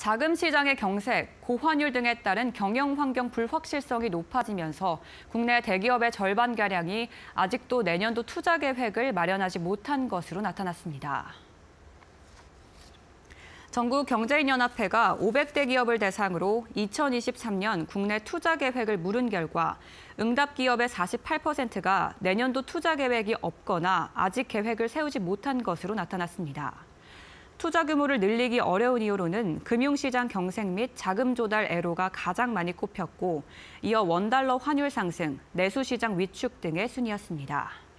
자금 시장의 경색, 고환율 등에 따른 경영 환경 불확실성이 높아지면서 국내 대기업의 절반가량이 아직도 내년도 투자 계획을 마련하지 못한 것으로 나타났습니다. 전국경제인연합회가 500대 기업을 대상으로 2023년 국내 투자 계획을 물은 결과 응답 기업의 48%가 내년도 투자 계획이 없거나 아직 계획을 세우지 못한 것으로 나타났습니다. 투자 규모를 늘리기 어려운 이유로는 금융시장 경색 및 자금 조달 애로가 가장 많이 꼽혔고, 이어 원달러 환율 상승, 내수시장 위축 등의 순이었습니다.